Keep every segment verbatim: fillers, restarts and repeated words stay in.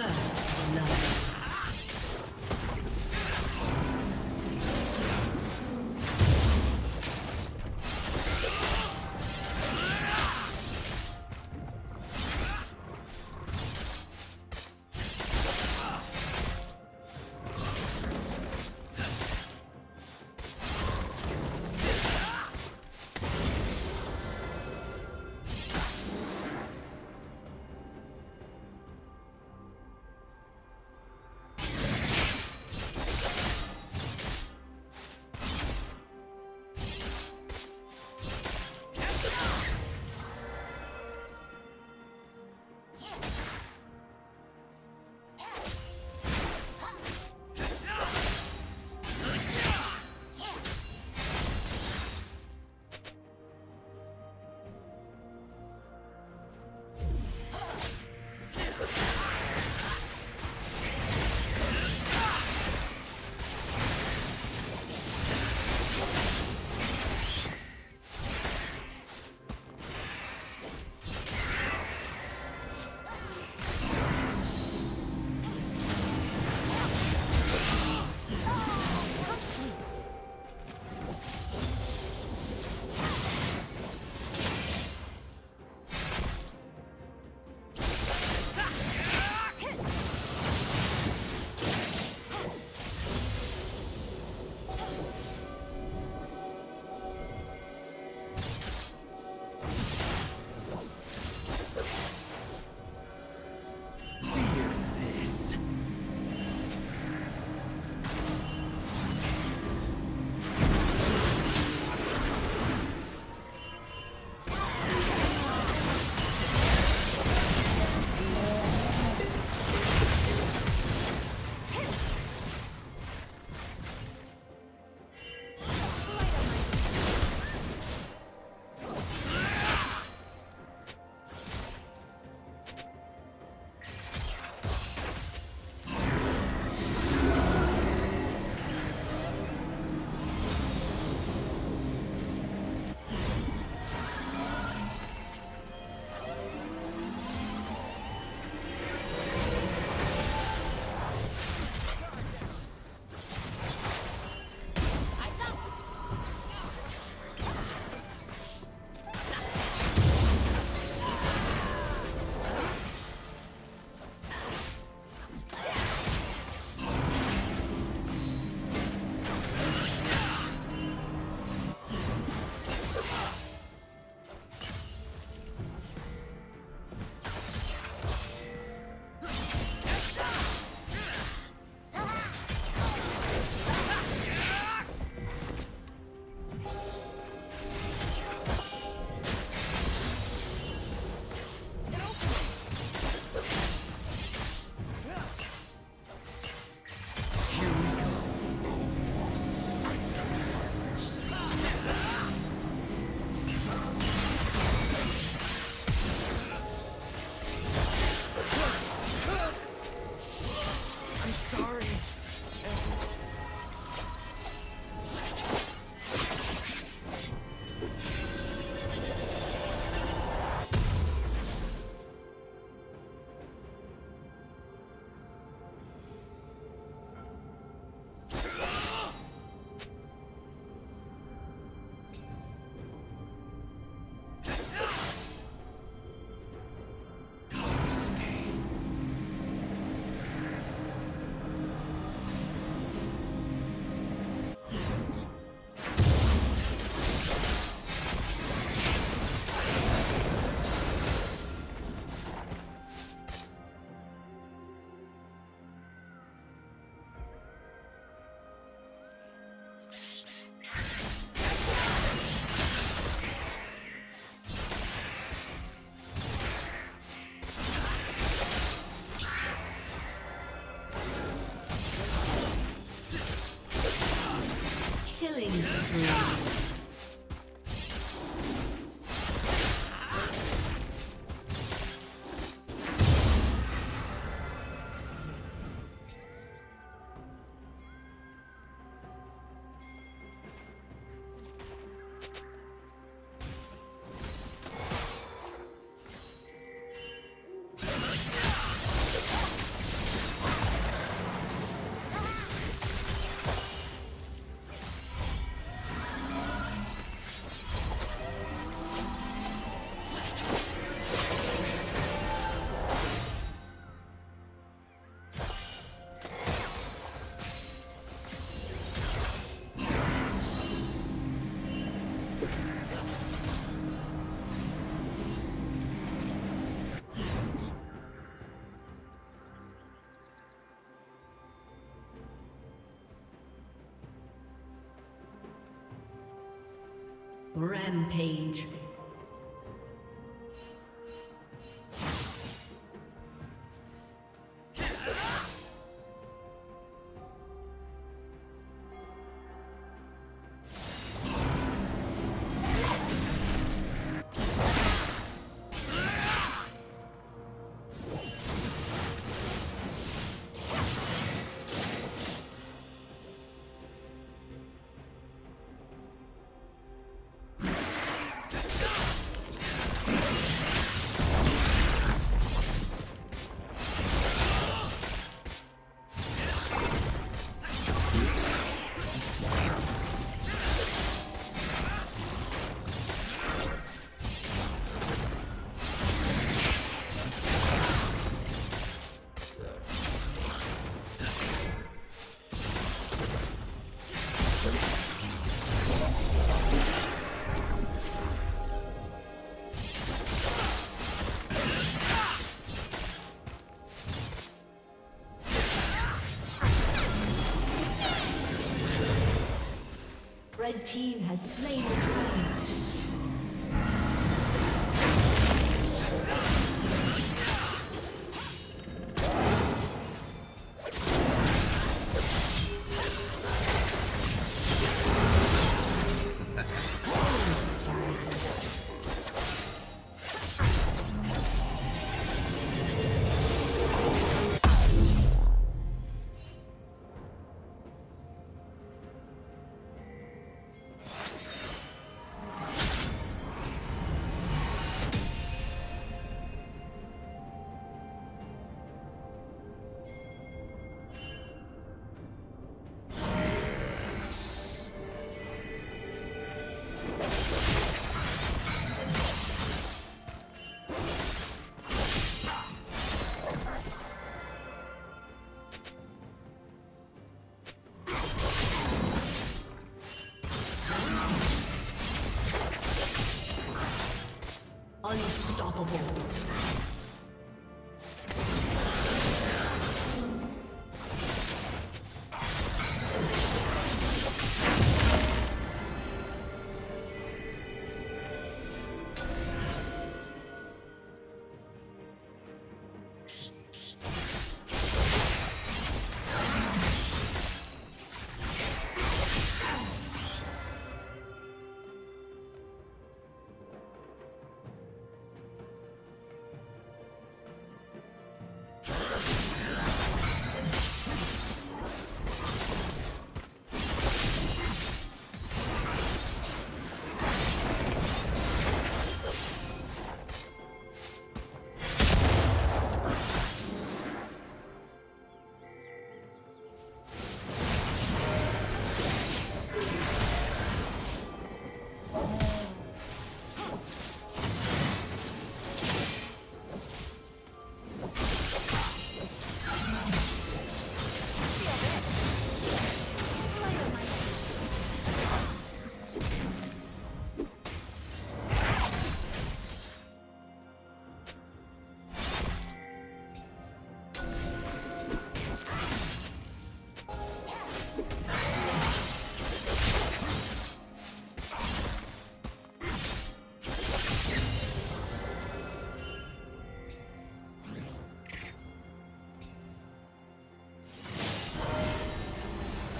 First love. Rampage. The team has slain the dragon. Unstoppable.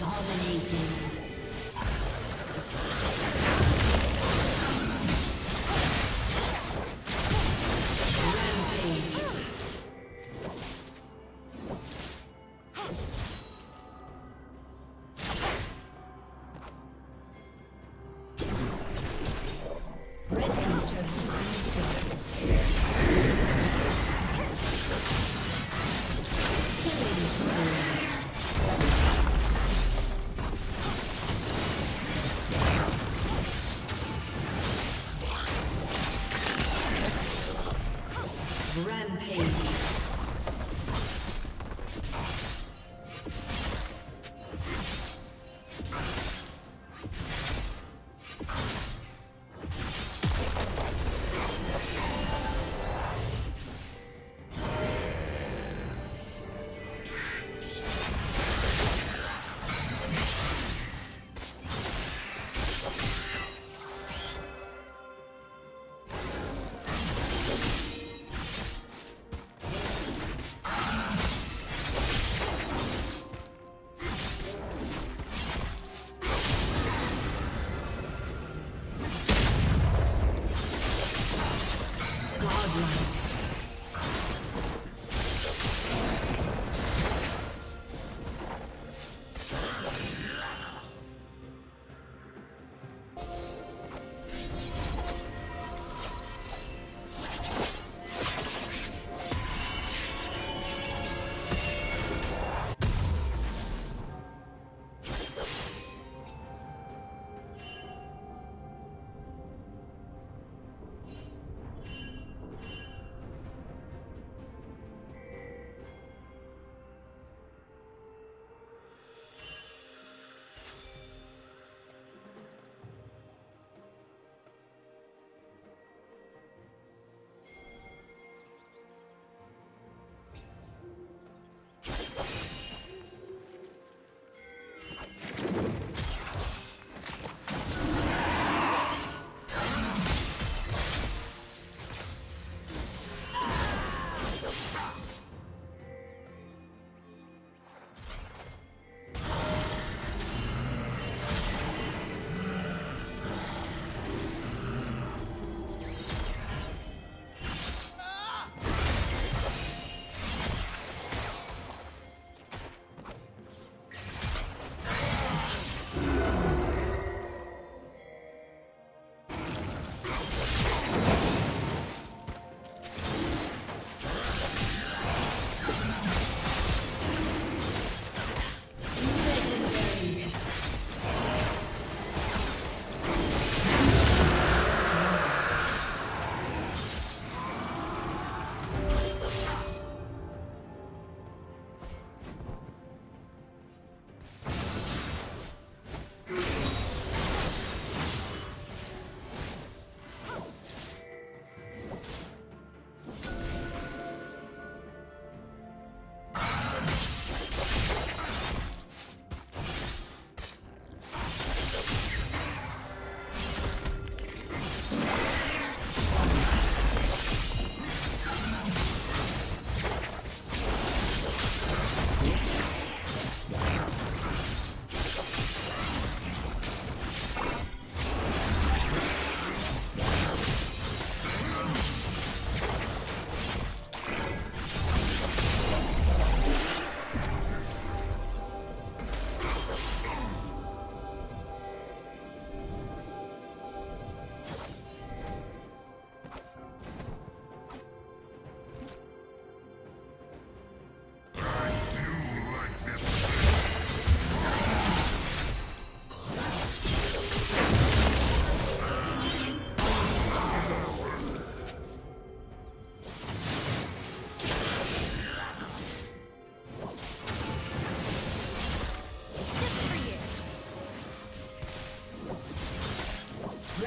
Dominating.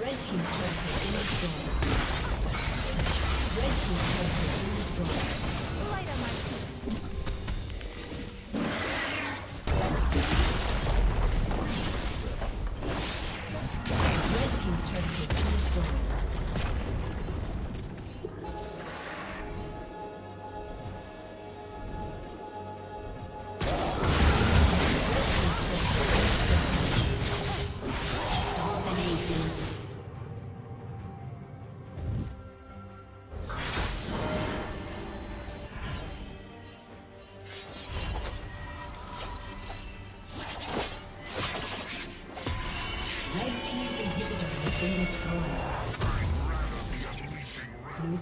Red team's turret has been destroyed. Red team's turret has been destroyed. Light on my feet. Red team's turret has been destroyed. Blue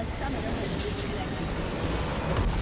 A summoner has disconnected.